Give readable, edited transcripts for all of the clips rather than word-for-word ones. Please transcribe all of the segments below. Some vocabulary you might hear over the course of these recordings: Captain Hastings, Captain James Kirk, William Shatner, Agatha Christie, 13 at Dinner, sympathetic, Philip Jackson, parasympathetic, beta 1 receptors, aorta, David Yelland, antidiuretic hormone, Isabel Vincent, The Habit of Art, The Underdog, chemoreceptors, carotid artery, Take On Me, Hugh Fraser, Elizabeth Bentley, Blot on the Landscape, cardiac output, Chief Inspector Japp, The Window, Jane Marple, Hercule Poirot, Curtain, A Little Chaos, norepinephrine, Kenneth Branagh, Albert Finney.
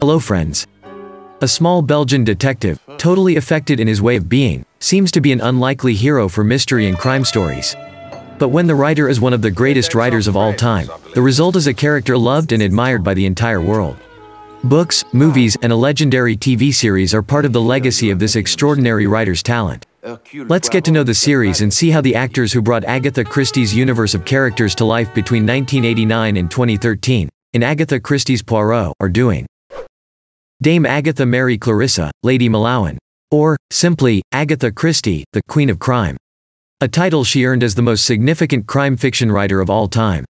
Hello friends. A small Belgian detective, totally affected in his way of being, seems to be an unlikely hero for mystery and crime stories. But when the writer is one of the greatest writers of all time, the result is a character loved and admired by the entire world. Books, movies, and a legendary TV series are part of the legacy of this extraordinary writer's talent. Let's get to know the series and see how the actors who brought Agatha Christie's universe of characters to life between 1989 and 2013, in Agatha Christie's Poirot, are doing. Dame Agatha Mary Clarissa, Lady Malawan, or, simply, Agatha Christie, the Queen of Crime. A title she earned as the most significant crime fiction writer of all time.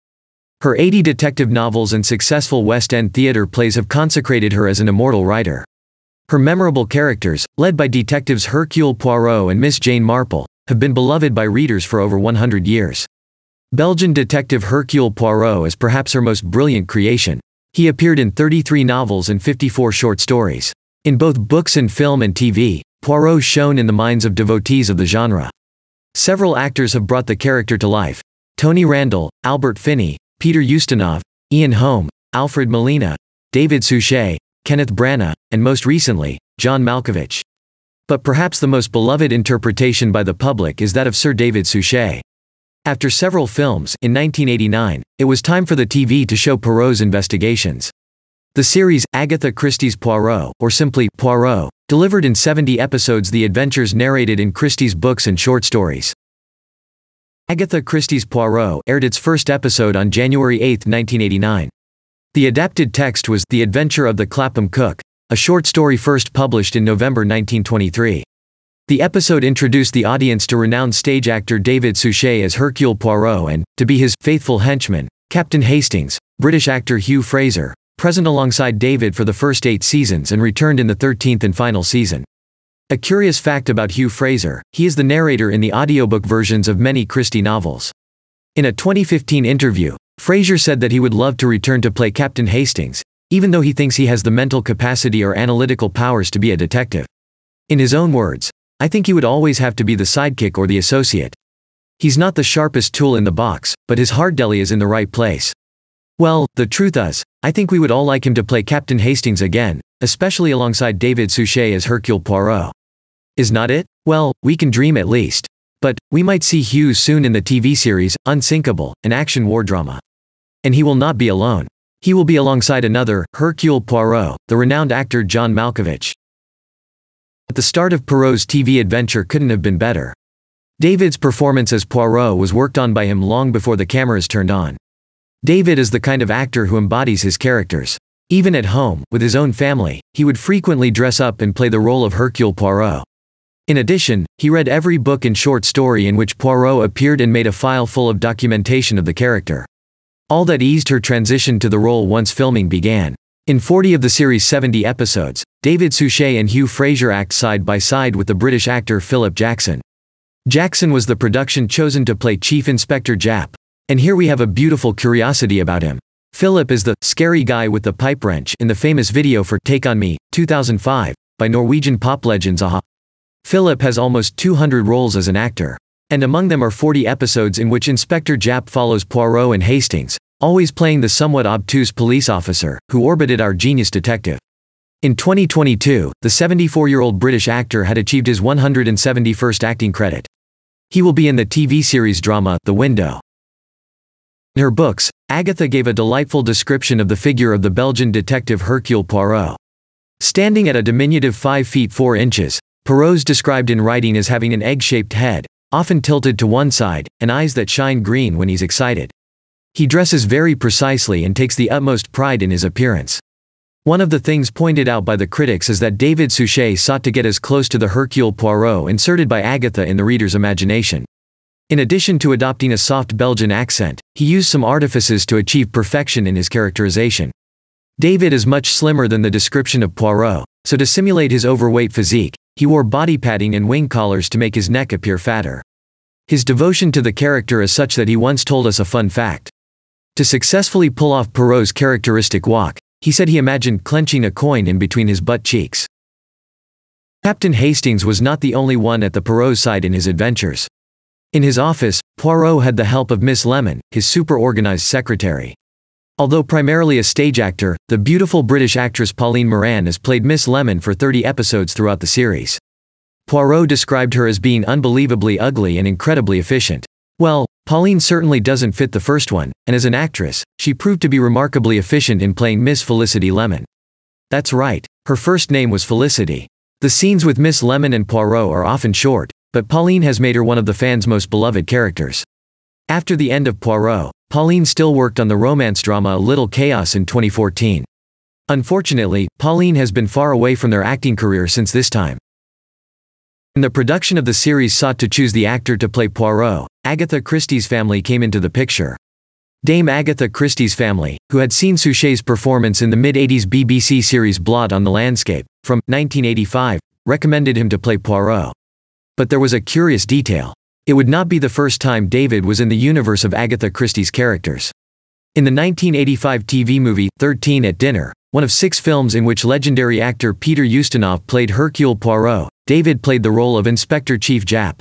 Her 80 detective novels and successful West End theater plays have consecrated her as an immortal writer. Her memorable characters, led by detectives Hercule Poirot and Miss Jane Marple, have been beloved by readers for over 100 years. Belgian detective Hercule Poirot is perhaps her most brilliant creation. He appeared in 33 novels and 54 short stories. In both books and film and TV, Poirot shone in the minds of devotees of the genre. Several actors have brought the character to life. Tony Randall, Albert Finney, Peter Ustinov, Ian Holm, Alfred Molina, David Suchet, Kenneth Branagh, and most recently, John Malkovich. But perhaps the most beloved interpretation by the public is that of Sir David Suchet. After several films, in 1989, it was time for the TV to show Poirot's investigations. The series, Agatha Christie's Poirot, or simply, Poirot, delivered in 70 episodes the adventures narrated in Christie's books and short stories. Agatha Christie's Poirot aired its first episode on January 8, 1989. The adapted text was The Adventure of the Clapham Cook, a short story first published in November 1923. The episode introduced the audience to renowned stage actor David Suchet as Hercule Poirot and, to be his faithful henchman, Captain Hastings, British actor Hugh Fraser, present alongside David for the first 8 seasons and returned in the 13th and final season. A curious fact about Hugh Fraser, he is the narrator in the audiobook versions of many Christie novels. In a 2015 interview, Fraser said that he would love to return to play Captain Hastings, even though he thinks he has the mental capacity or analytical powers to be a detective. In his own words, "I think he would always have to be the sidekick or the associate. He's not the sharpest tool in the box, but his hard deli is in the right place." Well, the truth is, I think we would all like him to play Captain Hastings again, especially alongside David Suchet as Hercule Poirot. Is not it? Well, we can dream at least. But, we might see Hugh soon in the TV series, Unsinkable, an action war drama. And he will not be alone. He will be alongside another, Hercule Poirot, the renowned actor John Malkovich. But the start of Poirot's TV adventure couldn't have been better. David's performance as Poirot was worked on by him long before the cameras turned on. David is the kind of actor who embodies his characters. Even at home, with his own family, he would frequently dress up and play the role of Hercule Poirot. In addition, he read every book and short story in which Poirot appeared and made a file full of documentation of the character. All that eased her transition to the role once filming began. In 40 of the series' 70 episodes, David Suchet and Hugh Fraser act side by side with the British actor Philip Jackson. Jackson was the production chosen to play Chief Inspector Japp, and here we have a beautiful curiosity about him. Philip is the scary guy with the pipe wrench in the famous video for Take On Me, 2005, by Norwegian pop legends A-ha. Philip has almost 200 roles as an actor, and among them are 40 episodes in which Inspector Japp follows Poirot and Hastings, always playing the somewhat obtuse police officer who orbited our genius detective. In 2022, the 74-year-old British actor had achieved his 171st acting credit. He will be in the TV series drama The Window. In her books, Agatha gave a delightful description of the figure of the Belgian detective Hercule Poirot. Standing at a diminutive 5 feet 4 inches, Poirot's described in writing as having an egg-shaped head, often tilted to one side, and eyes that shine green when he's excited. He dresses very precisely and takes the utmost pride in his appearance. One of the things pointed out by the critics is that David Suchet sought to get as close to the Hercule Poirot inserted by Agatha in the reader's imagination. In addition to adopting a soft Belgian accent, he used some artifices to achieve perfection in his characterization. David is much slimmer than the description of Poirot, so to simulate his overweight physique, he wore body padding and wing collars to make his neck appear fatter. His devotion to the character is such that he once told us a fun fact. To successfully pull off Poirot's characteristic walk, he said he imagined clenching a coin in between his butt cheeks. Captain Hastings was not the only one at the Poirot side in his adventures. In his office, Poirot had the help of Miss Lemon, his super-organized secretary. Although primarily a stage actor, the beautiful British actress Pauline Moran has played Miss Lemon for 30 episodes throughout the series. Poirot described her as being unbelievably ugly and incredibly efficient. Well, Pauline certainly doesn't fit the first one, and as an actress, she proved to be remarkably efficient in playing Miss Felicity Lemon. That's right, her first name was Felicity. The scenes with Miss Lemon and Poirot are often short, but Pauline has made her one of the fans' most beloved characters. After the end of Poirot, Pauline still worked on the romance drama A Little Chaos in 2014. Unfortunately, Pauline has been far away from their acting career since this time. When the production of the series sought to choose the actor to play Poirot, Agatha Christie's family came into the picture. Dame Agatha Christie's family, who had seen Suchet's performance in the mid-80s BBC series Blot on the Landscape, from 1985, recommended him to play Poirot. But there was a curious detail. It would not be the first time David was in the universe of Agatha Christie's characters. In the 1985 TV movie, 13 at Dinner, one of 6 films in which legendary actor Peter Ustinov played Hercule Poirot, David played the role of Inspector Chief Japp.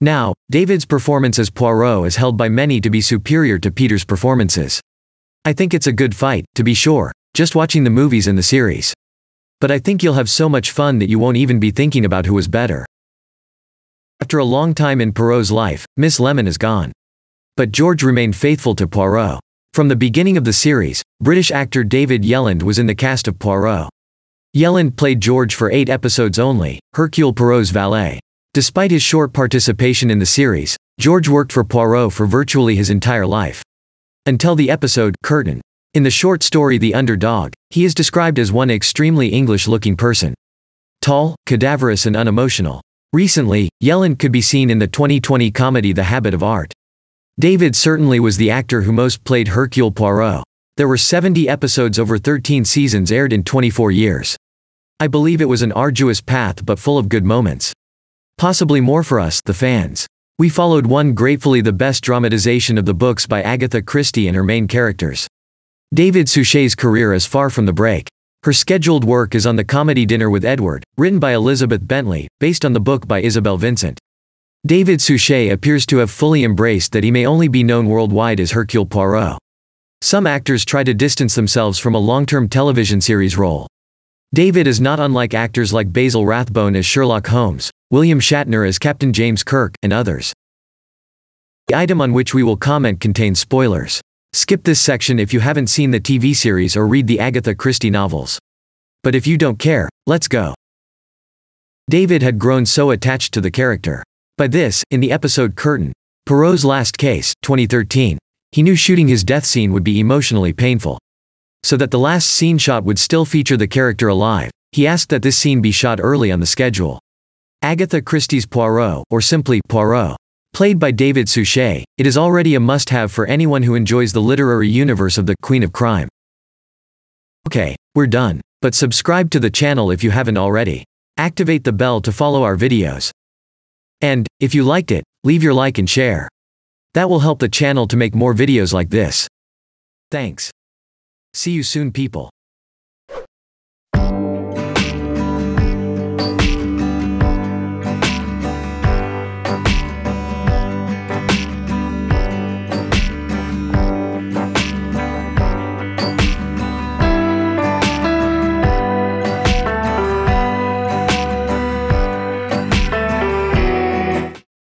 Now, David's performance as Poirot is held by many to be superior to Peter's performances. I think it's a good fight, to be sure, just watching the movies and the series. But I think you'll have so much fun that you won't even be thinking about who was better. After a long time in Poirot's life, Miss Lemon is gone. But George remained faithful to Poirot. From the beginning of the series, British actor David Yelland was in the cast of Poirot. Yelland played George for 8 episodes only, Hercule Poirot's valet. Despite his short participation in the series, George worked for Poirot for virtually his entire life. Until the episode, Curtain. In the short story The Underdog, he is described as one extremely English-looking person. Tall, cadaverous and unemotional. Recently, Yelland could be seen in the 2020 comedy The Habit of Art. David certainly was the actor who most played Hercule Poirot. There were 70 episodes over 13 seasons aired in 24 years. I believe it was an arduous path but full of good moments. Possibly more for us, the fans. We followed one gratefully the best dramatization of the books by Agatha Christie and her main characters. David Suchet's career is far from the break. Her scheduled work is on the comedy Dinner with Edward, written by Elizabeth Bentley, based on the book by Isabel Vincent. David Suchet appears to have fully embraced that he may only be known worldwide as Hercule Poirot. Some actors try to distance themselves from a long-term television series role. David is not unlike actors like Basil Rathbone as Sherlock Holmes, William Shatner as Captain James Kirk, and others. The item on which we will comment contains spoilers. Skip this section if you haven't seen the TV series or read the Agatha Christie novels. But if you don't care, let's go. David had grown so attached to the character. By this, in the episode Curtain, Poirot's Last Case, 2013, he knew shooting his death scene would be emotionally painful. So that the last scene shot would still feature the character alive, he asked that this scene be shot early on the schedule. Agatha Christie's Poirot, or simply Poirot, played by David Suchet, it is already a must-have for anyone who enjoys the literary universe of the Queen of Crime. Okay, we're done. But subscribe to the channel if you haven't already. Activate the bell to follow our videos. And, if you liked it, leave your like and share. That will help the channel to make more videos like this. Thanks. See you soon, people.